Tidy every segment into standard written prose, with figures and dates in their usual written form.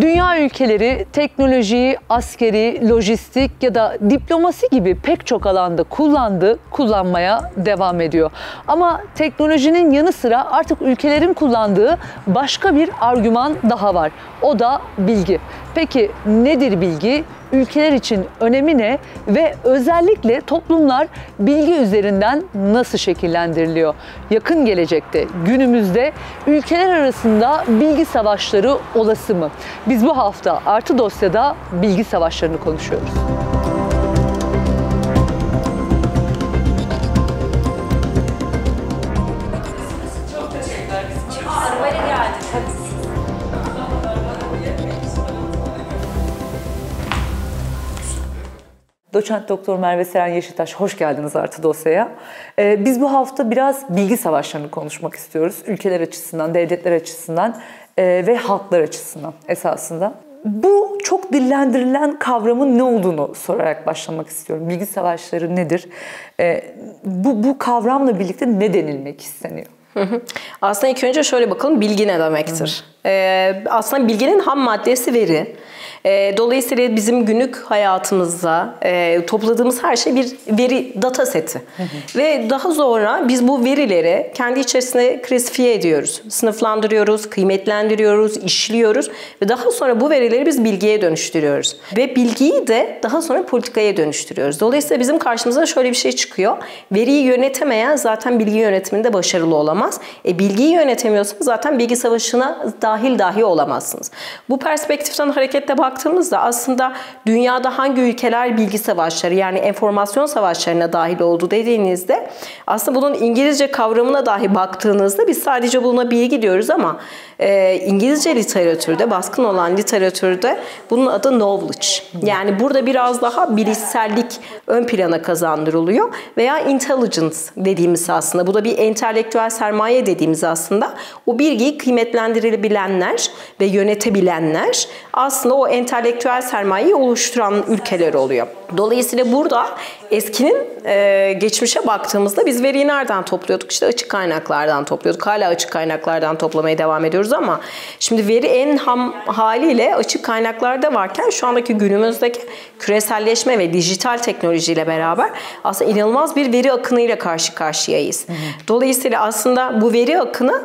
Dünya ülkeleri teknolojiyi askeri, lojistik ya da diplomasi gibi pek çok alanda kullanmaya devam ediyor. Ama teknolojinin yanı sıra artık ülkelerin kullandığı başka bir argüman daha var. O da bilgi. Peki nedir bilgi? Ülkeler için önemi ne ve özellikle toplumlar bilgi üzerinden nasıl şekillendiriliyor? Yakın gelecekte, günümüzde ülkeler arasında bilgi savaşları olası mı? Biz bu hafta Artı Dosya'da bilgi savaşlarını konuşuyoruz. Doçent Doktor Merve Seren Yeşiltaş, hoş geldiniz Artı Dosya'ya. Biz bu hafta biraz bilgi savaşlarını konuşmak istiyoruz. Ülkeler açısından, devletler açısından ve halklar açısından esasında. Bu çok dillendirilen kavramın ne olduğunu sorarak başlamak istiyorum. Bilgi savaşları nedir? Bu kavramla birlikte ne denilmek isteniyor? Aslında ilk önce şöyle bakalım, bilgi ne demektir? Aslında bilginin ham maddesi veri. Dolayısıyla bizim günlük hayatımızda topladığımız her şey bir veri data seti. Ve daha sonra biz bu verileri kendi içerisinde klasifiye ediyoruz. Sınıflandırıyoruz, kıymetlendiriyoruz, işliyoruz ve daha sonra bu verileri biz bilgiye dönüştürüyoruz. Ve bilgiyi de daha sonra politikaya dönüştürüyoruz. Dolayısıyla bizim karşımıza şöyle bir şey çıkıyor. Veriyi yönetemeyen zaten bilgi yönetiminde başarılı olamaz. Bilgiyi yönetemiyorsanız zaten bilgi savaşına dahil dahi olamazsınız. Bu perspektiften hareketle baktığımızda aslında dünyada hangi ülkeler bilgi savaşları, yani enformasyon savaşlarına dahil oldu dediğinizde, aslında bunun İngilizce kavramına dahi baktığınızda biz sadece buna bilgi diyoruz ama İngilizce literatürde, baskın olan literatürde bunun adı knowledge. Yani burada biraz daha bilişsellik ön plana kazandırılıyor veya intelligence dediğimiz, aslında bu da bir entelektüel sermaye dediğimiz, aslında o bilgiyi kıymetlendirilebilenler ve yönetebilenler aslında o entelektüel sermayeyi oluşturan ülkeler oluyor. Dolayısıyla burada eskinin geçmişe baktığımızda biz veriyi nereden topluyorduk? İşte açık kaynaklardan topluyorduk. Hala açık kaynaklardan toplamaya devam ediyoruz ama şimdi veri en ham haliyle açık kaynaklarda varken şu andaki günümüzdeki küreselleşme ve dijital teknolojiyle beraber aslında inanılmaz bir veri akınıyla karşı karşıyayız. Dolayısıyla aslında bu veri akını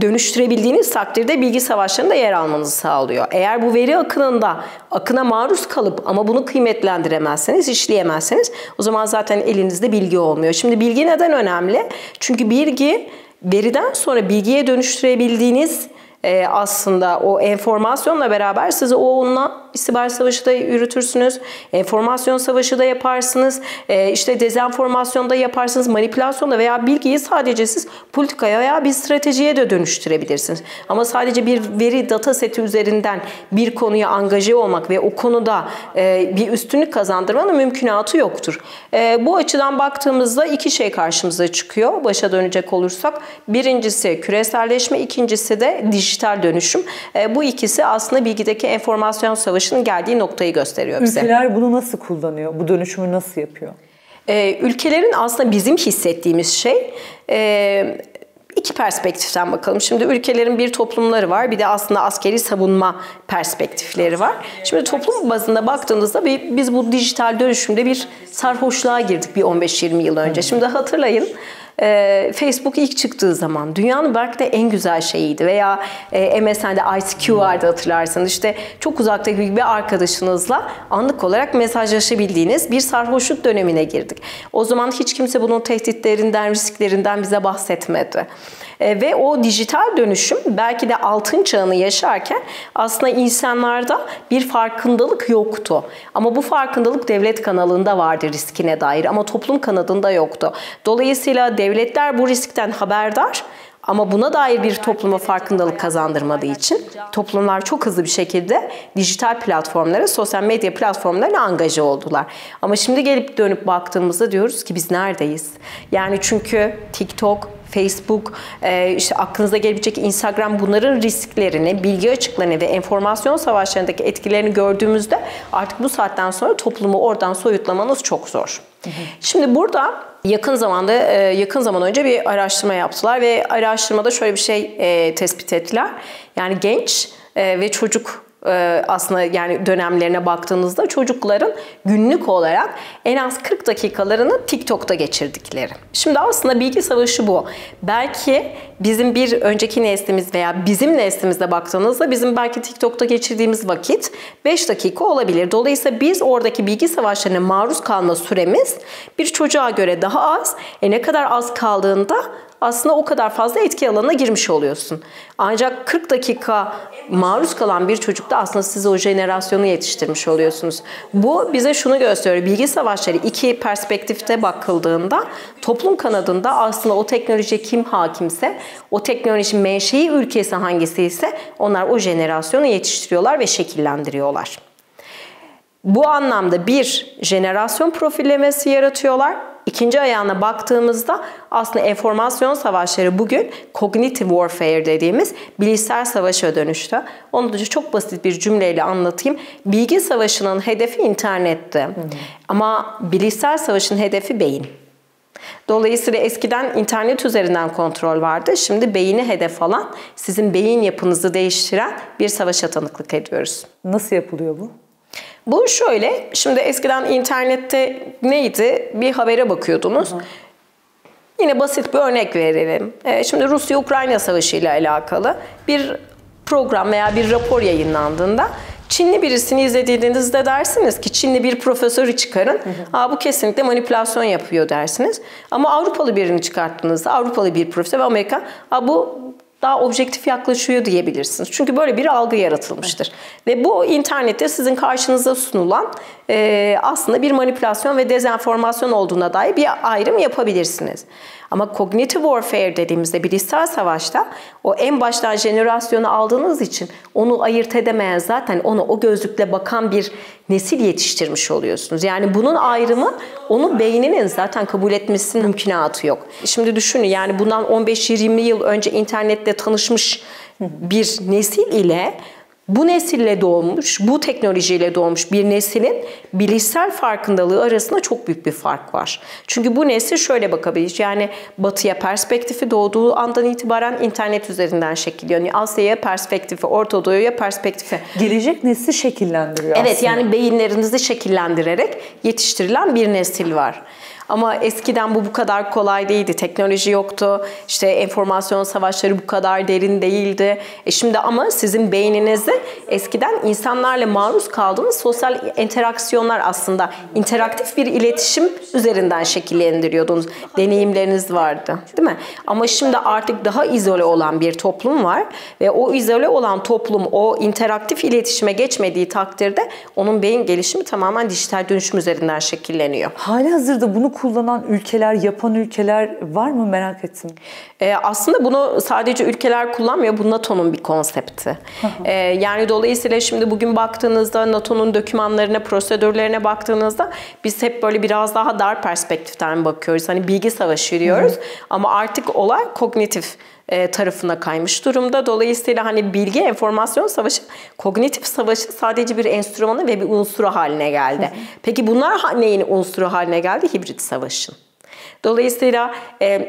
dönüştürebildiğiniz takdirde bilgi savaşlarında yer almanızı sağlıyor. Eğer bu veri akınında akına maruz kalıp ama bunu kıymetlendiremezseniz, işleyemezseniz, o zaman zaten elinizde bilgi olmuyor. Şimdi bilgi neden önemli? Çünkü bilgi, veriden sonra bilgiye dönüştürebildiğiniz aslında o enformasyonla beraber sizi onunla siber savaşı da yürütürsünüz, enformasyon savaşı da yaparsınız, işte dezenformasyonda yaparsınız, manipülasyonda veya bilgiyi sadece siz politikaya veya bir stratejiye de dönüştürebilirsiniz. Ama sadece bir veri data seti üzerinden bir konuya angaje olmak ve o konuda bir üstünlük kazandırmanın mümkünatı yoktur. Bu açıdan baktığımızda iki şey karşımıza çıkıyor başa dönecek olursak. Birincisi küreselleşme, ikincisi de dijital dönüşüm. Bu ikisi aslında bilgideki enformasyon savaşının geldiği noktayı gösteriyor bize. Ülkeler bunu nasıl kullanıyor? Bu dönüşümü nasıl yapıyor? Ülkelerin aslında bizim hissettiğimiz şey... İki perspektiften bakalım. Şimdi ülkelerin bir toplumları var. Bir de aslında askeri savunma perspektifleri var. Şimdi toplum bazında baktığınızda biz bu dijital dönüşümde bir sarhoşluğa girdik bir 15-20 yıl önce. Şimdi hatırlayın, Facebook ilk çıktığı zaman dünyanın belki de en güzel şeyiydi. Veya MSN'de ICQ vardı, hatırlarsanız. İşte çok uzaktaki bir arkadaşınızla anlık olarak mesajlaşabildiğiniz bir sarhoşluk dönemine girdik. O zaman hiç kimse bunun tehditlerinden, risklerinden bize bahsetmedi. Ve o dijital dönüşüm belki de altın çağını yaşarken aslında insanlarda bir farkındalık yoktu. Ama bu farkındalık devlet kanalında vardı riskine dair, ama toplum kanadında yoktu. Dolayısıyla devletler bu riskten haberdar. Ama buna dair bir topluma farkındalık kazandırmadığı için toplumlar çok hızlı bir şekilde dijital platformlara, sosyal medya platformlarına angaje oldular. Ama şimdi gelip dönüp baktığımızda diyoruz ki biz neredeyiz? Yani çünkü TikTok, Facebook, işte aklınıza gelebilecek Instagram, bunların risklerini, bilgi açıklarını ve enformasyon savaşlarındaki etkilerini gördüğümüzde artık bu saatten sonra toplumu oradan soyutlamanız çok zor. Şimdi burada yakın zaman önce bir araştırma yaptılar ve araştırmada şöyle bir şey tespit ettiler. Yani genç ve çocuk aslında yani dönemlerine baktığınızda çocukların günlük olarak en az 40 dakikalarını TikTok'ta geçirdikleri. Şimdi aslında bilgi savaşı bu. Belki bizim bir önceki neslimiz veya bizim neslimizde baktığınızda bizim belki TikTok'ta geçirdiğimiz vakit 5 dakika olabilir. Dolayısıyla biz oradaki bilgi savaşlarına maruz kalma süremiz bir çocuğa göre daha az. Ne kadar az kaldığında aslında o kadar fazla etki alanına girmiş oluyorsun. Ancak 40 dakika maruz kalan bir çocukta aslında siz o jenerasyonu yetiştirmiş oluyorsunuz. Bu bize şunu gösteriyor. Bilgi savaşları iki perspektifte bakıldığında toplum kanadında aslında o teknolojiye kim hakimse, o teknoloji menşei ülkesi hangisi ise onlar o jenerasyonu yetiştiriyorlar ve şekillendiriyorlar. Bu anlamda bir jenerasyon profillemesi yaratıyorlar. İkinci ayağına baktığımızda aslında enformasyon savaşları bugün cognitive warfare dediğimiz bilişsel savaşa dönüştü. Onu da çok basit bir cümleyle anlatayım. Bilgi savaşının hedefi internette. Ama bilişsel savaşın hedefi beyin. Dolayısıyla eskiden internet üzerinden kontrol vardı. Şimdi beyni hedef alan, sizin beyin yapınızı değiştiren bir savaşa tanıklık ediyoruz. Nasıl yapılıyor bu? Bu şöyle, şimdi eskiden internette neydi? Bir habere bakıyordunuz. Yine basit bir örnek verelim. Şimdi Rusya-Ukrayna savaşı ile alakalı bir program veya bir rapor yayınlandığında Çinli birisini izlediğinizde dersiniz ki Çinli bir profesörü çıkarın. Aa, bu kesinlikle manipülasyon yapıyor dersiniz. Ama Avrupalı birini çıkarttığınızda Avrupalı bir profesör ve Amerika, aa, bu daha objektif yaklaşıyor diyebilirsiniz. Çünkü böyle bir algı yaratılmıştır. Ve bu internette sizin karşınıza sunulan aslında bir manipülasyon ve dezenformasyon olduğuna dair bir ayrım yapabilirsiniz. Ama cognitive warfare dediğimizde bilişsel savaşta o en baştan jenerasyonu aldığınız için onu ayırt edemeyen zaten ona o gözlükle bakan bir nesil yetiştirmiş oluyorsunuz. Yani bunun ayrımı onu beyninin zaten kabul etmesinin mümkünatı yok. Şimdi düşünün yani bundan 15-20 yıl önce internette tanışmış bir nesil ile bu nesille doğmuş, bu teknolojiyle doğmuş bir neslin bilişsel farkındalığı arasında çok büyük bir fark var. Çünkü bu nesil şöyle bakabilir. Yani batıya perspektifi doğduğu andan itibaren internet üzerinden şekilleniyor. Yani Asya'ya perspektifi, Orta Doğu'ya perspektifi. Gelecek nesli şekillendiriyor aslında. Evet, yani beyinlerinizi şekillendirerek yetiştirilen bir nesil var. Ama eskiden bu kadar kolay değildi. Teknoloji yoktu. İşte enformasyon savaşları bu kadar derin değildi. Şimdi ama sizin beyninizi eskiden insanlarla maruz kaldığınız sosyal interaksiyonlar aslında interaktif bir iletişim üzerinden şekillendiriyordunuz. Deneyimleriniz vardı, değil mi? Ama şimdi artık daha izole olan bir toplum var ve o izole olan toplum o interaktif iletişime geçmediği takdirde onun beyin gelişimi tamamen dijital dönüşüm üzerinden şekilleniyor. Halihazırda bunu kullanan ülkeler, yapan ülkeler var mı merak ettim. Aslında bunu sadece ülkeler kullanmıyor. Bu NATO'nun bir konsepti. Yani dolayısıyla şimdi bugün baktığınızda NATO'nun dokümanlarına, prosedürlerine baktığınızda biz hep böyle biraz daha dar perspektiften bakıyoruz. Hani bilgi savaşı diyoruz. Ama artık olay kognitif tarafına kaymış durumda. Dolayısıyla hani bilgi, enformasyon savaşı, kognitif savaşı sadece bir enstrümanı ve bir unsuru haline geldi. Peki bunlar neyin unsuru haline geldi? Hibrit savaşın. Dolayısıyla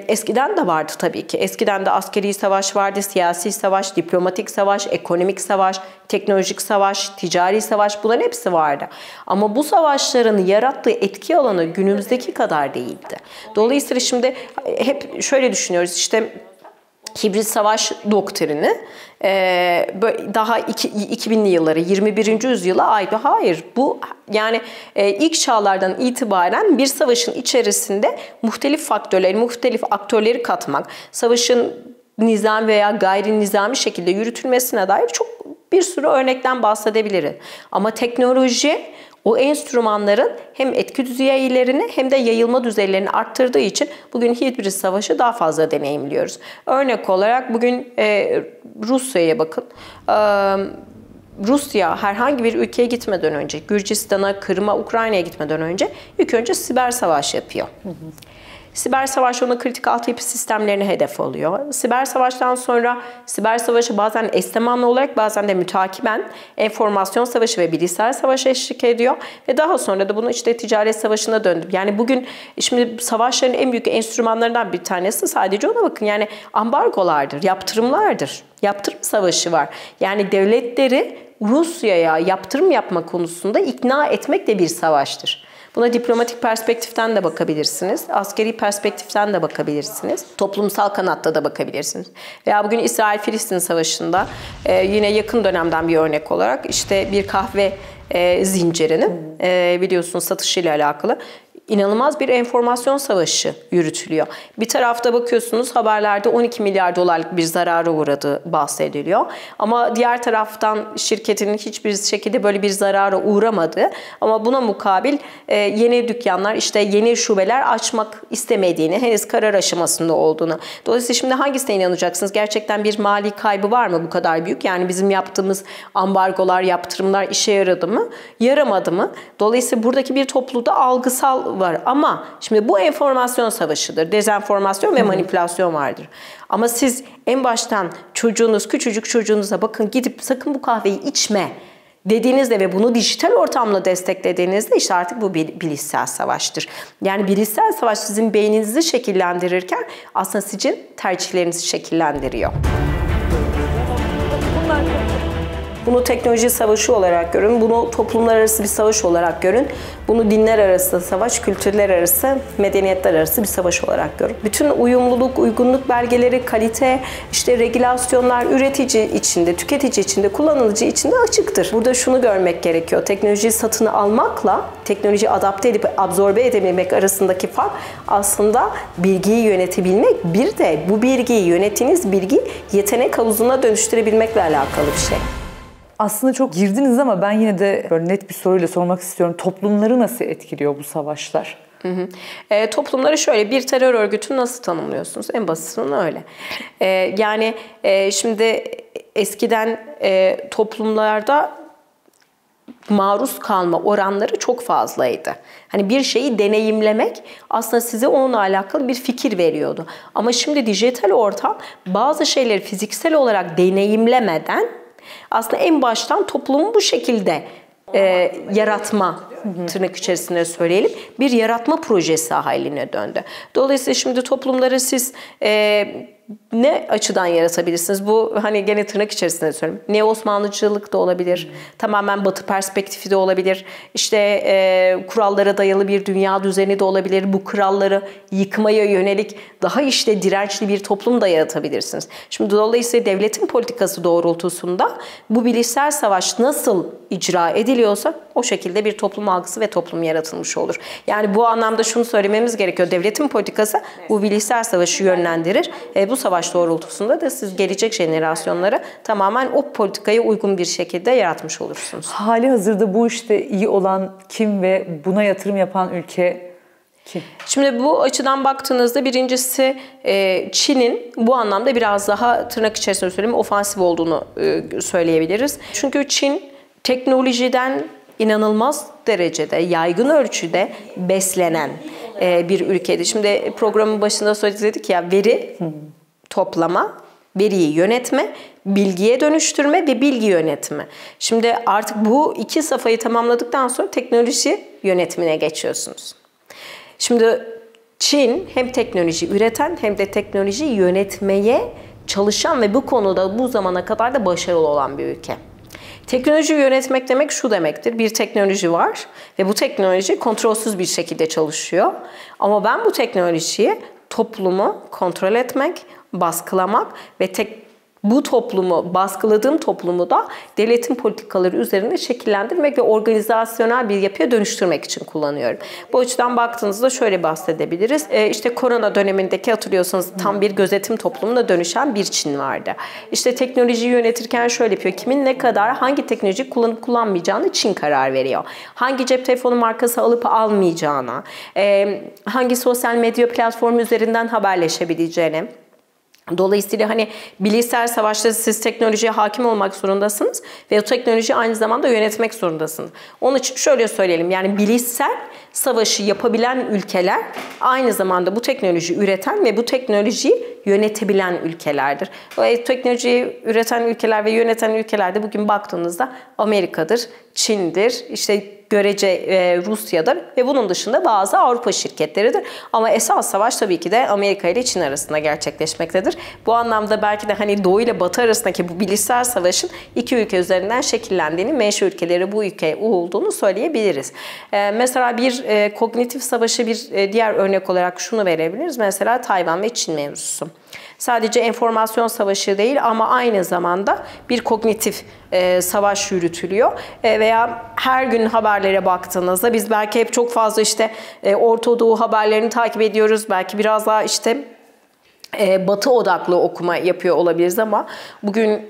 eskiden de vardı tabii ki. Eskiden de askeri savaş vardı, siyasi savaş, diplomatik savaş, ekonomik savaş, teknolojik savaş, ticari savaş, bunların hepsi vardı. Ama bu savaşların yarattığı etki alanı günümüzdeki kadar değildi. Dolayısıyla şimdi hep şöyle düşünüyoruz işte hibrit savaş doktrini daha 2000'li yıllara, 21. yüzyıla ait. Hayır, bu yani ilk çağlardan itibaren bir savaşın içerisinde muhtelif faktörleri, muhtelif aktörleri katmak, savaşın nizam veya gayri nizami şekilde yürütülmesine dair çok bir sürü örnekten bahsedebiliriz. Ama teknoloji o enstrümanların hem etki düzeylerini hem de yayılma düzeylerini arttırdığı için bugün hibrit savaşı daha fazla deneyimliyoruz. Örnek olarak bugün Rusya'ya bakın. Rusya herhangi bir ülkeye gitmeden önce, Gürcistan'a, Kırım'a, Ukrayna'ya gitmeden önce ilk önce siber savaş yapıyor. Siber savaş ona kritik altyapı sistemlerine hedef oluyor. Siber savaştan sonra siber savaşı bazen eş zamanlı olarak bazen de mütakiben enformasyon savaşı ve bilgisayar savaşı eşlik ediyor. Ve daha sonra da bunu işte ticaret savaşına döndü. Yani bugün şimdi savaşların en büyük enstrümanlarından bir tanesi sadece ona bakın. Yani ambargolardır, yaptırımlardır. Yaptırım savaşı var. Yani devletleri Rusya'ya yaptırım yapma konusunda ikna etmek de bir savaştır. Buna diplomatik perspektiften de bakabilirsiniz. Askeri perspektiften de bakabilirsiniz. Toplumsal kanatta da bakabilirsiniz. Veya bugün İsrail-Filistin savaşında yine yakın dönemden bir örnek olarak işte bir kahve zincirinin biliyorsunuz satışıyla alakalı inanılmaz bir enformasyon savaşı yürütülüyor. Bir tarafta bakıyorsunuz haberlerde 12 milyar dolarlık bir zarara uğradığı bahsediliyor. Ama diğer taraftan şirketin hiçbir şekilde böyle bir zarara uğramadı. Ama buna mukabil yeni dükkanlar işte yeni şubeler açmak istemediğini, henüz karar aşamasında olduğunu. Dolayısıyla şimdi hangisine inanacaksınız? Gerçekten bir mali kaybı var mı bu kadar büyük? Yani bizim yaptığımız ambargolar, yaptırımlar işe yaradı mı? Yaramadı mı? Dolayısıyla buradaki bir topluluğda algısal var. Ama şimdi bu enformasyon savaşıdır. Dezenformasyon ve manipülasyon vardır. Ama siz en baştan çocuğunuz, küçücük çocuğunuza bakın gidip sakın bu kahveyi içme dediğinizde ve bunu dijital ortamla desteklediğinizde işte artık bu bilişsel savaştır. Yani bilişsel savaş sizin beyninizi şekillendirirken aslında sizin tercihlerinizi şekillendiriyor. Bunu teknoloji savaşı olarak görün, bunu toplumlar arası bir savaş olarak görün, bunu dinler arası savaş, kültürler arası, medeniyetler arası bir savaş olarak görün. Bütün uyumluluk, uygunluk belgeleri, kalite, işte regülasyonlar üretici içinde, tüketici içinde, kullanıcı içinde açıktır. Burada şunu görmek gerekiyor, teknolojiyi satın almakla teknolojiyi adapte edip absorbe edebilmek arasındaki fark aslında bilgiyi yönetebilmek, bir de bu bilgiyi yönettiğiniz bilgi yetenek havuzuna dönüştürebilmekle alakalı bir şey. Aslında çok girdiniz ama ben yine de böyle net bir soruyla sormak istiyorum. Toplumları nasıl etkiliyor bu savaşlar? Toplumları şöyle, bir terör örgütünü nasıl tanımlıyorsunuz? En basitinden öyle. Yani şimdi eskiden toplumlarda maruz kalma oranları çok fazlaydı. Hani bir şeyi deneyimlemek aslında size onunla alakalı bir fikir veriyordu. Ama şimdi dijital ortam bazı şeyleri fiziksel olarak deneyimlemeden aslında en baştan toplumu bu şekilde yaratma, tırnak içerisinde söyleyelim, bir yaratma projesi haline döndü. Dolayısıyla şimdi toplumları siz ne açıdan yaratabilirsiniz? Bu hani gene tırnak içerisinde söylüyorum. Neo-Osmanlıcılık da olabilir, tamamen Batı perspektifi de olabilir, işte kurallara dayalı bir dünya düzeni de olabilir, bu kuralları yıkmaya yönelik daha işte dirençli bir toplum da yaratabilirsiniz. Şimdi dolayısıyla devletin politikası doğrultusunda bu bilişsel savaş nasıl icra ediliyorsa o şekilde bir toplum algısı ve toplum yaratılmış olur. Yani bu anlamda şunu söylememiz gerekiyor. Devletin politikası bu bilişsel savaşı yönlendirir. Bu savaş doğrultusunda da siz gelecek jenerasyonları tamamen o politikaya uygun bir şekilde yaratmış olursunuz. Hali hazırda bu işte iyi olan kim ve buna yatırım yapan ülke kim? Şimdi bu açıdan baktığınızda birincisi Çin'in bu anlamda biraz daha tırnak içerisinde söyleyeyim ofansif olduğunu söyleyebiliriz. Çünkü Çin teknolojiden inanılmaz derecede, yaygın ölçüde beslenen bir ülkeydi. Şimdi programın başında söyledik ya, veri toplama, veriyi yönetme, bilgiye dönüştürme ve bilgi yönetimi. Şimdi artık bu iki safhayı tamamladıktan sonra teknoloji yönetimine geçiyorsunuz. Şimdi Çin hem teknoloji üreten hem de teknoloji yönetmeye çalışan ve bu konuda bu zamana kadar da başarılı olan bir ülke. Teknoloji yönetmek demek şu demektir. Bir teknoloji var ve bu teknoloji kontrolsüz bir şekilde çalışıyor. Ama ben bu teknolojiyi toplumu kontrol etmek, baskılamak ve bu toplumu, baskıladığım toplumu da devletin politikaları üzerinde şekillendirmek ve organizasyonel bir yapıya dönüştürmek için kullanıyorum. Bu açıdan baktığınızda şöyle bahsedebiliriz. İşte korona dönemindeki hatırlıyorsanız tam bir gözetim toplumuna dönüşen bir Çin vardı. İşte teknolojiyi yönetirken şöyle yapıyor. Kimin ne kadar hangi teknolojiyi kullanıp kullanmayacağını Çin karar veriyor. Hangi cep telefonu markası alıp almayacağına, hangi sosyal medya platformu üzerinden haberleşebileceğine, Dolayısıyla hani bilgisayar savaşları siz teknolojiye hakim olmak zorundasınız ve o teknolojiyi aynı zamanda yönetmek zorundasınız. Onun için şöyle söyleyelim, yani bilgisayar savaşı yapabilen ülkeler aynı zamanda bu teknolojiyi üreten ve bu teknolojiyi yönetebilen ülkelerdir. O teknolojiyi üreten ülkeler ve yöneten ülkelerde bugün baktığınızda Amerika'dır, Çin'dir, işte görece Rusya'dır ve bunun dışında bazı Avrupa şirketleridir. Ama esas savaş tabii ki de Amerika ile Çin arasında gerçekleşmektedir. Bu anlamda belki de hani Doğu ile Batı arasındaki bu bilişsel savaşın iki ülke üzerinden şekillendiğini, menşe ülkeleri bu ülke olduğunu söyleyebiliriz. Mesela bir kognitif savaşı bir diğer örnek olarak şunu verebiliriz. Mesela Tayvan ve Çin mevzusu. Sadece enformasyon savaşı değil ama aynı zamanda bir kognitif savaş yürütülüyor. Veya her gün haberlere baktığınızda biz belki hep çok fazla işte Orta Doğu haberlerini takip ediyoruz. Belki biraz daha işte Batı odaklı okuma yapıyor olabiliriz ama bugün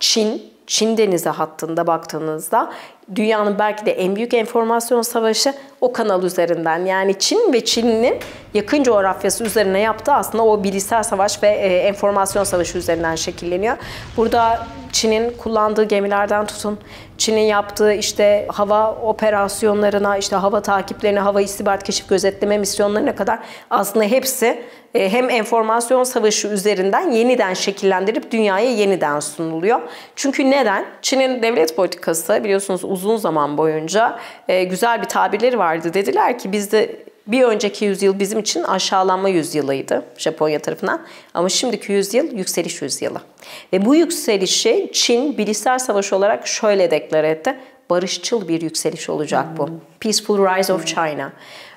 Çin Denizi hattında baktığınızda dünyanın belki de en büyük enformasyon savaşı o kanal üzerinden, yani Çin ve Çin'in yakın coğrafyası üzerine yaptığı aslında o bilişsel savaş ve enformasyon savaşı üzerinden şekilleniyor. Burada Çin'in kullandığı gemilerden tutun, Çin'in yaptığı işte hava operasyonlarına, işte hava takiplerine, hava istihbarat keşif gözetleme misyonlarına kadar aslında hepsi hem enformasyon savaşı üzerinden yeniden şekillendirip dünyaya yeniden sunuluyor. Çünkü neden? Çin'in devlet politikası biliyorsunuz uzun zaman boyunca güzel bir tabirleri vardı. Dediler ki bizde bir önceki yüzyıl bizim için aşağılanma yüzyılıydı Japonya tarafından. Ama şimdiki yüzyıl yükseliş yüzyılı. Ve bu yükselişi Çin bilişsel savaşı olarak şöyle deklar etti. Barışçıl bir yükseliş olacak bu. Peaceful Rise of China.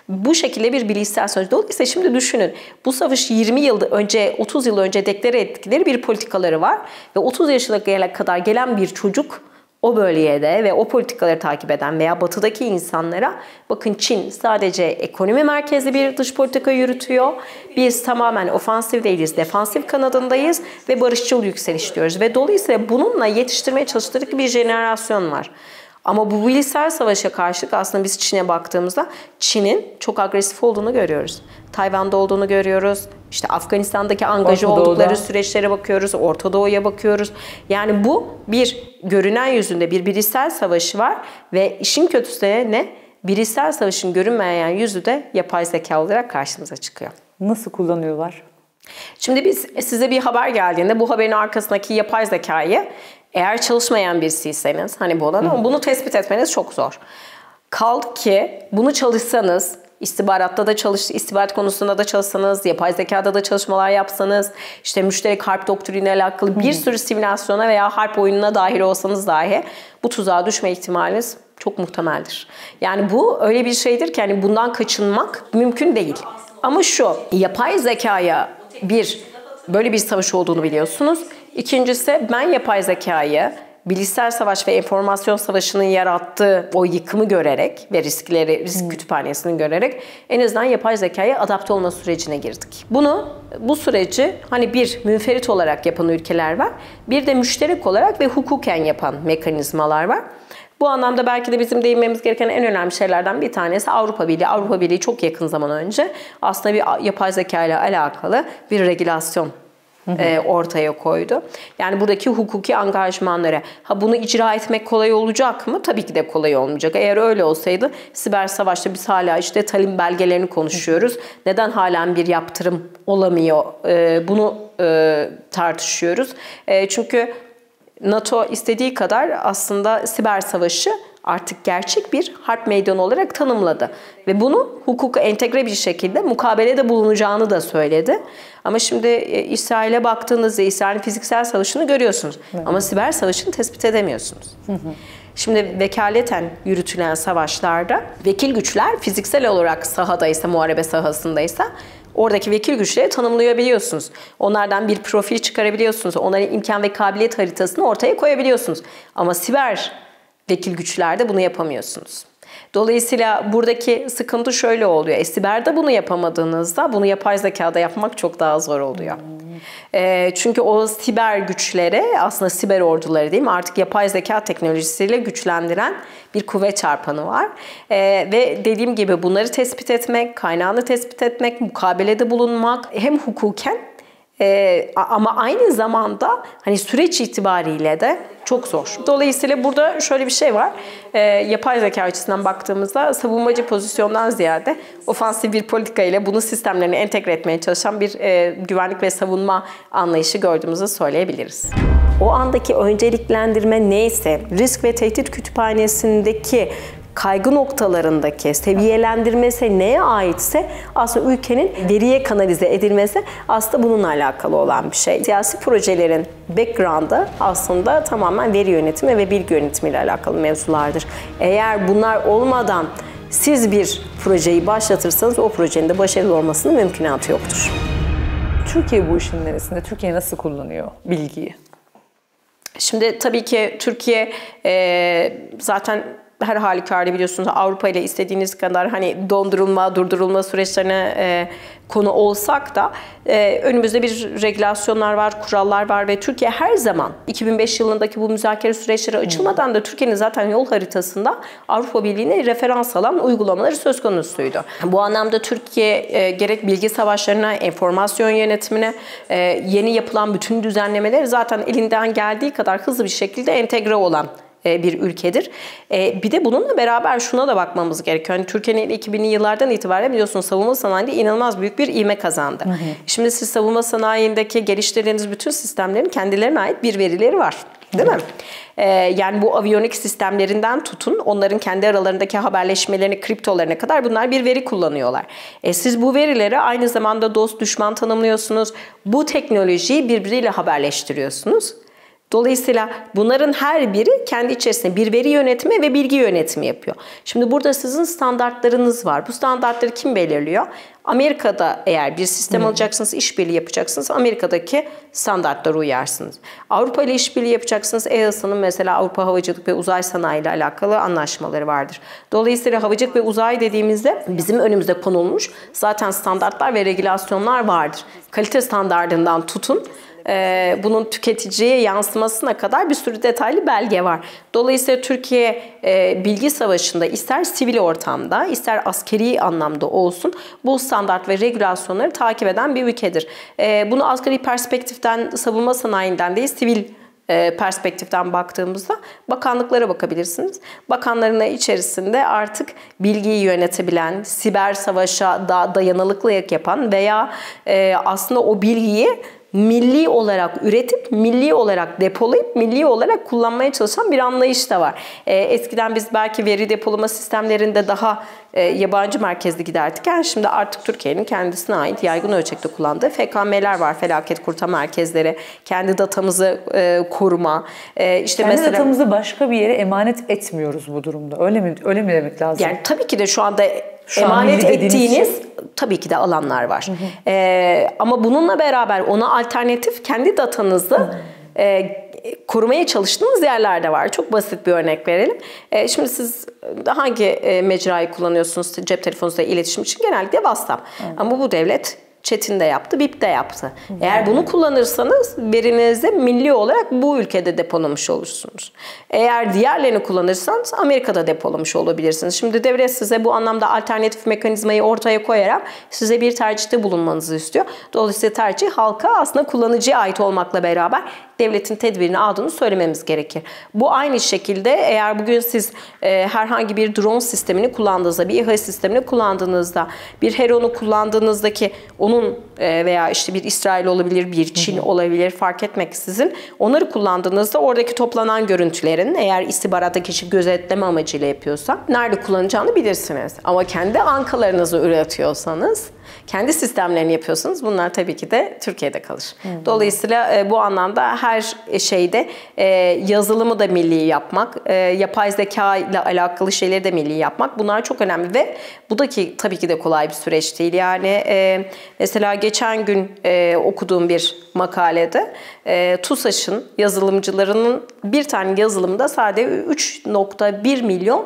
Bu şekilde bir bilişsel savaş. Dolayısıyla şimdi düşünün. Bu savaş 20 yıl önce, 30 yıl önce deklare ettikleri bir politikaları var. Ve 30 yaşına kadar gelen bir çocuk o bölgede ve o politikaları takip eden veya batıdaki insanlara bakın Çin sadece ekonomi merkezli bir dış politika yürütüyor. Biz tamamen ofansif değiliz, defansif kanadındayız ve barışçıl yükseliş diyoruz. Ve dolayısıyla bununla yetiştirmeye çalıştığı bir jenerasyon var. Ama bu bilişsel savaşa karşılık aslında biz Çin'e baktığımızda Çin'in çok agresif olduğunu görüyoruz. Tayvan'da olduğunu görüyoruz. İşte Afganistan'daki angaja oldukları süreçlere bakıyoruz. Orta Doğu'ya bakıyoruz. Yani bu bir görünen yüzünde bir bilişsel savaşı var ve işin kötüsü de ne? Bilişsel savaşın görünmeyen yüzü de yapay zeka olarak karşımıza çıkıyor. Nasıl kullanıyorlar? Şimdi biz size bir haber geldiğinde bu haberin arkasındaki yapay zekayı eğer çalışmayan birisiyseniz hani bu olan ama bunu tespit etmeniz çok zor. Kaldı ki bunu çalışsanız, istihbarat konusunda da çalışsanız, yapay zekada da çalışmalar yapsanız, işte müşterek harp doktriniyle alakalı bir sürü simülasyona veya harp oyununa dahil olsanız dahi bu tuzağa düşme ihtimaliniz çok muhtemeldir. Yani bu öyle bir şeydir ki hani bundan kaçınmak mümkün değil. Ama şu, yapay zekaya böyle bir savaş olduğunu biliyorsunuz. İkincisi ben yapay zekayı bilişsel savaş ve enformasyon savaşının yarattığı o yıkımı görerek ve risk kütüphanesini görerek en azından yapay zekaya adapte olma sürecine girdik. Bu süreci hani bir münferit olarak yapan ülkeler var, bir de müşterek olarak ve hukuken yapan mekanizmalar var. Bu anlamda belki de bizim değinmemiz gereken en önemli şeylerden bir tanesi Avrupa Birliği. Avrupa Birliği çok yakın zaman önce aslında bir yapay zeka ile alakalı bir regülasyon ortaya koydu. Yani buradaki hukuki angajmanları. Ha bunu icra etmek kolay olacak mı? Tabii ki de kolay olmayacak. Eğer öyle olsaydı siber savaşta biz hala işte talim belgelerini konuşuyoruz. Neden halen bir yaptırım olamıyor? Bunu tartışıyoruz. Çünkü NATO istediği kadar aslında siber savaşı artık gerçek bir harp meydanı olarak tanımladı. Ve bunu hukuka entegre bir şekilde mukabelede bulunacağını da söyledi. Ama şimdi İsrail'e baktığınızda İsrail'in fiziksel savaşını görüyorsunuz. Evet. Ama siber savaşını tespit edemiyorsunuz. Şimdi vekaleten yürütülen savaşlarda vekil güçler fiziksel olarak sahadaysa, muharebe sahasındaysa oradaki vekil güçleri tanımlayabiliyorsunuz. Onlardan bir profil çıkarabiliyorsunuz. Onların imkan ve kabiliyet haritasını ortaya koyabiliyorsunuz. Ama siber vekil güçlerde bunu yapamıyorsunuz. Dolayısıyla buradaki sıkıntı şöyle oluyor. Siber'de bunu yapamadığınızda bunu yapay zekada yapmak çok daha zor oluyor. Çünkü o siber güçlere aslında siber orduları değil mi? Artık yapay zeka teknolojisiyle güçlendiren bir kuvvet çarpanı var. Ve dediğim gibi bunları tespit etmek, kaynağını tespit etmek, mukabelede bulunmak hem hukuken Ama aynı zamanda hani süreç itibariyle de çok zor. Dolayısıyla burada şöyle bir şey var. Yapay zeka açısından baktığımızda savunmacı pozisyondan ziyade ofansif bir politika ile bunu sistemlerine entegre etmeye çalışan bir güvenlik ve savunma anlayışı gördüğümüzü söyleyebiliriz. O andaki önceliklendirme neyse, risk ve tehdit kütüphanesindeki kaygı noktalarındaki seviyelendirmesi neye aitse aslında ülkenin geriye kanalize edilmesi aslında bununla alakalı olan bir şey. Siyasi projelerin background'ı aslında tamamen veri yönetimi ve bilgi yönetimi ile alakalı mevzulardır. Eğer bunlar olmadan siz bir projeyi başlatırsanız o projenin de başarılı olmasının mümkünatı yoktur. Türkiye bu işin neresinde? Türkiye nasıl kullanıyor bilgiyi? Şimdi tabii ki Türkiye zaten her halükarda biliyorsunuz Avrupa ile istediğiniz kadar hani dondurulma, durdurulma süreçlerine konu olsak da önümüzde bir regülasyonlar var, kurallar var ve Türkiye her zaman 2005 yılındaki bu müzakere süreçleri açılmadan da Türkiye'nin zaten yol haritasında Avrupa Birliği'ne referans alan uygulamaları söz konusuydu. Bu anlamda Türkiye gerek bilgi savaşlarına, enformasyon yönetimine, yeni yapılan bütün düzenlemeleri zaten elinden geldiği kadar hızlı bir şekilde entegre olan bir ülkedir. Bir de bununla beraber şuna da bakmamız gerekiyor. Yani Türkiye'nin 2000'li yıllardan itibaren biliyorsunuz savunma sanayinde inanılmaz büyük bir ivme kazandı. Hı hı. Şimdi siz savunma sanayindeki geliştirdiğiniz bütün sistemlerin kendilerine ait bir verileri var. Değil mi? Yani bu aviyonik sistemlerinden tutun, onların kendi aralarındaki haberleşmelerini, kriptolarına kadar bunlar bir veri kullanıyorlar. Siz bu verileri aynı zamanda dost düşman tanımlıyorsunuz. Bu teknolojiyi birbiriyle haberleştiriyorsunuz. Dolayısıyla bunların her biri kendi içerisinde bir veri yönetimi ve bilgi yönetimi yapıyor. Şimdi burada sizin standartlarınız var. Bu standartları kim belirliyor? Amerika'da eğer bir sistem alacaksınız, işbirliği yapacaksınız, Amerika'daki standartlara uyarsınız. Avrupa ile işbirliği yapacaksınız, EASA'nın mesela Avrupa Havacılık ve Uzay Sanayi ile alakalı anlaşmaları vardır. Dolayısıyla havacılık ve uzay dediğimizde bizim önümüzde konulmuş zaten standartlar ve regülasyonlar vardır. Kalite standardından tutun, bunun tüketiciye yansımasına kadar bir sürü detaylı belge var. Dolayısıyla Türkiye bilgi savaşında ister sivil ortamda ister askeri anlamda olsun bu standart ve regülasyonları takip eden bir ülkedir. Bunu askeri perspektiften, savunma sanayinden değil sivil perspektiften baktığımızda bakanlıklara bakabilirsiniz. Bakanların içerisinde artık bilgiyi yönetebilen, siber savaşa dayanıklılık yapan veya aslında o bilgiyi milli olarak üretip, milli olarak depolayıp, milli olarak kullanmaya çalışan bir anlayış da var. Eskiden biz belki veri depolama sistemlerinde daha yabancı merkezli giderdik. Yani şimdi artık Türkiye'nin kendisine ait yaygın ölçekte kullandığı FKM'ler var. Felaket kurtarma merkezleri, kendi datamızı koruma. İşte kendi mesela, datamızı başka bir yere emanet etmiyoruz bu durumda. Öyle mi demek lazım? Yani tabii ki de şu anda emanet ettiğiniz tabii ki de alanlar var. Hı hı. Ama bununla beraber ona alternatif kendi datanızı korumaya çalıştığınız yerler de var. Çok basit bir örnek verelim. Şimdi siz hangi mecrayı kullanıyorsunuz cep telefonunuzda iletişim için? Genellikle WhatsApp. Hı. Ama bu devlet Çetin de yaptı, BIP de yaptı. Eğer bunu kullanırsanız verinizi milli olarak bu ülkede depolamış olursunuz. Eğer diğerlerini kullanırsanız Amerika'da depolamış olabilirsiniz. Şimdi devlet size bu anlamda alternatif mekanizmayı ortaya koyarak size bir tercihte bulunmanızı istiyor. Dolayısıyla tercih halka aslında kullanıcıya ait olmakla beraber devletin tedbirini aldığını söylememiz gerekir. Bu aynı şekilde eğer bugün siz herhangi bir drone sistemini kullandığınızda, bir İHA sistemini kullandığınızda, bir Heron'u kullandığınızdaki onun veya işte bir İsrail olabilir, bir Çin olabilir fark etmeksizin onları kullandığınızda oradaki toplanan görüntülerin eğer istihbarata kişi gözetleme amacıyla yapıyorsa nerede kullanacağını bilirsiniz. Ama kendi ankalarınızı üretiyorsanız, kendi sistemlerini yapıyorsanız bunlar tabii ki de Türkiye'de kalır. Dolayısıyla bu anlamda her şeyde yazılımı da milli yapmak, yapay zeka ile alakalı şeyleri de milli yapmak bunlar çok önemli ve bu da ki tabii ki de kolay bir süreç değil. Yani mesela geçen gün okuduğum bir makalede TUSAŞ'ın yazılımcılarının bir tane yazılımda sadece 3.1 milyon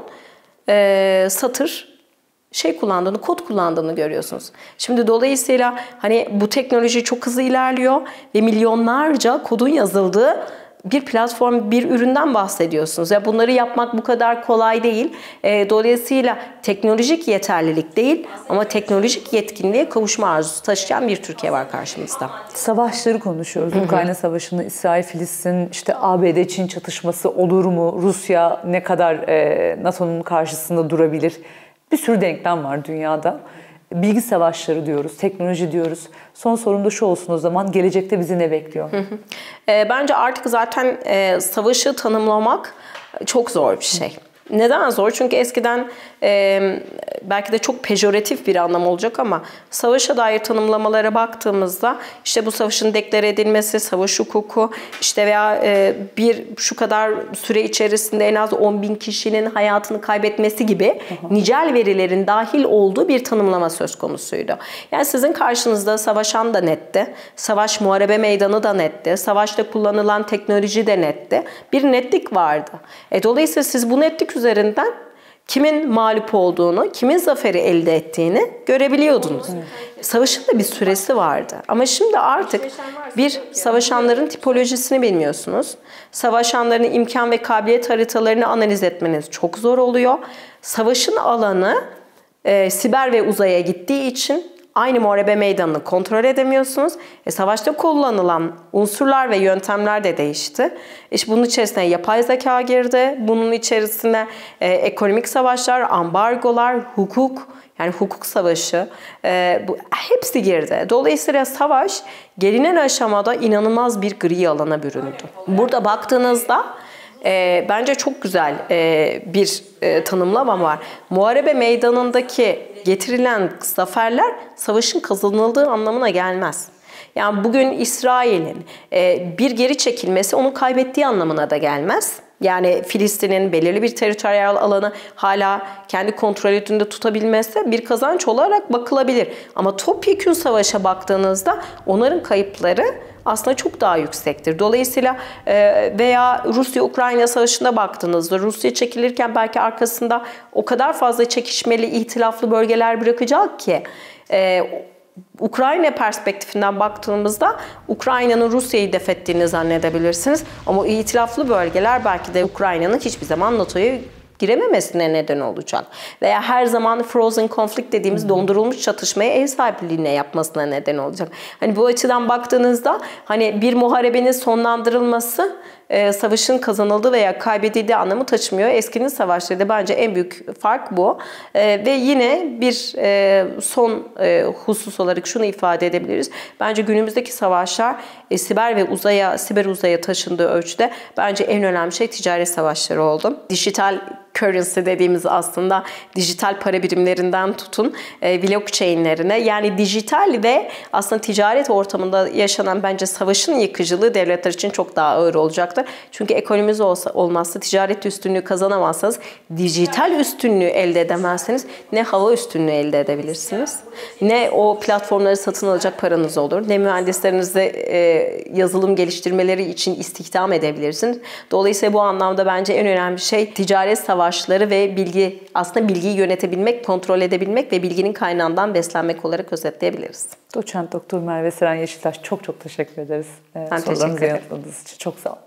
satır kullandığını, kod kullandığını görüyorsunuz. Şimdi dolayısıyla hani bu teknoloji çok hızlı ilerliyor ve milyonlarca kodun yazıldığı bir platform, bir üründen bahsediyorsunuz. Ya bunları yapmak bu kadar kolay değil. Dolayısıyla teknolojik yeterlilik değil ama teknolojik yetkinliğe kavuşma arzusu taşıyan bir Türkiye var karşımızda. Savaşları konuşuyoruz. Hı-hı. Ukrayna Savaşı'nı, İsrail-Filistin, işte ABD-Çin çatışması olur mu? Rusya ne kadar NATO'nun karşısında durabilir? Bir sürü denklem var dünyada. Bilgi savaşları diyoruz, teknoloji diyoruz. Son sorum da şu olsun o zaman, gelecekte bizi ne bekliyor? Bence artık zaten savaşı tanımlamak çok zor bir şey. Neden zor? Çünkü eskiden belki de çok pejoratif bir anlam olacak ama savaşa dair tanımlamalara baktığımızda işte bu savaşın deklare edilmesi, savaş hukuku işte veya şu kadar süre içerisinde en az 10.000 kişinin hayatını kaybetmesi gibi nicel verilerin dahil olduğu bir tanımlama söz konusuydu. Yani sizin karşınızda savaşan da netti, savaş muharebe meydanı da netti, savaşta kullanılan teknoloji de netti. Bir netlik vardı. Dolayısıyla siz bu netlik üzerinden kimin mağlup olduğunu, kimin zaferi elde ettiğini görebiliyordunuz. Savaşın da bir süresi vardı. Ama şimdi artık bir savaşanların tipolojisini bilmiyorsunuz. Savaşanların imkan ve kabiliyet haritalarını analiz etmeniz çok zor oluyor. Savaşın alanı siber ve uzaya gittiği için aynı muharebe meydanını kontrol edemiyorsunuz. Savaşta kullanılan unsurlar ve yöntemler de değişti. İşte bunun içerisine yapay zeka girdi. Bunun içerisine ekonomik savaşlar, ambargolar, hukuk, yani hukuk savaşı hepsi girdi. Dolayısıyla savaş gelinen aşamada inanılmaz bir gri alana büründü. Burada baktığınızda bence çok güzel bir tanımlama var. Muharebe meydanındaki getirilen zaferler savaşın kazanıldığı anlamına gelmez. Yani bugün İsrail'in bir geri çekilmesi onu kaybettiği anlamına da gelmez. Yani Filistin'in belirli bir teritoriyel alanı hala kendi kontrolünde tutabilmesi bir kazanç olarak bakılabilir. Ama topyekün savaşa baktığınızda onların kayıpları aslında çok daha yüksektir. Dolayısıyla veya Rusya-Ukrayna savaşına baktığınızda Rusya çekilirken belki arkasında o kadar fazla çekişmeli, ihtilaflı bölgeler bırakacak ki Ukrayna perspektifinden baktığımızda Ukrayna'nın Rusya'yı def ettiğini zannedebilirsiniz. Ama itilaflı bölgeler belki de Ukrayna'nın hiçbir zaman NATO'ya girememesine neden olacak. Veya her zaman frozen conflict dediğimiz dondurulmuş çatışmaya ev sahipliğine yapmasına neden olacak. Hani bu açıdan baktığınızda hani bir muharebenin sonlandırılması savaşın kazanıldığı veya kaybedildiği anlamı taşımıyor. Eskinin savaşlarında bence en büyük fark bu. Ve yine bir son husus olarak şunu ifade edebiliriz. Bence günümüzdeki savaşlar siber uzaya taşındığı ölçüde bence en önemli şey ticaret savaşları oldu. Dijital currency dediğimiz aslında dijital para birimlerinden tutun blockchain'lerine, yani dijital ve aslında ticaret ortamında yaşanan bence savaşın yıkıcılığı devletler için çok daha ağır olacaktır. Çünkü ekonomimiz olmazsa, ticaret üstünlüğü kazanamazsanız, dijital üstünlüğü elde edemezseniz ne hava üstünlüğü elde edebilirsiniz, ne o platformları satın alacak paranız olur, ne mühendislerinizi yazılım geliştirmeleri için istihdam edebilirsiniz. Dolayısıyla bu anlamda bence en önemli şey ticaret savaşları ve bilgi, aslında bilgiyi yönetebilmek, kontrol edebilmek ve bilginin kaynağından beslenmek olarak özetleyebiliriz. Doçent Doktor Merve Seren Yeşiltaş, çok teşekkür ederiz. Ben teşekkür ederim. Sorularınızı yanıtladığınız için çok sağ olun.